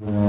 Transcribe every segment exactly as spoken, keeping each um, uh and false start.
Clap.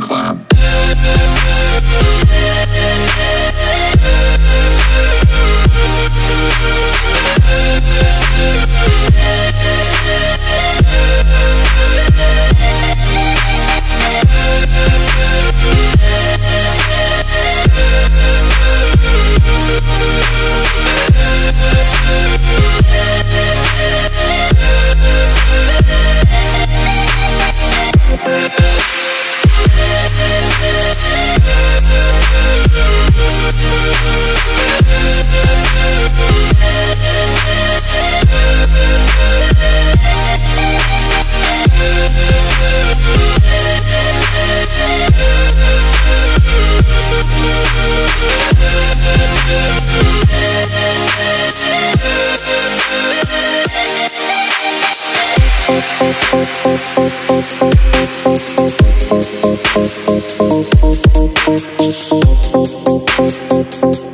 Clap. We'll be right back.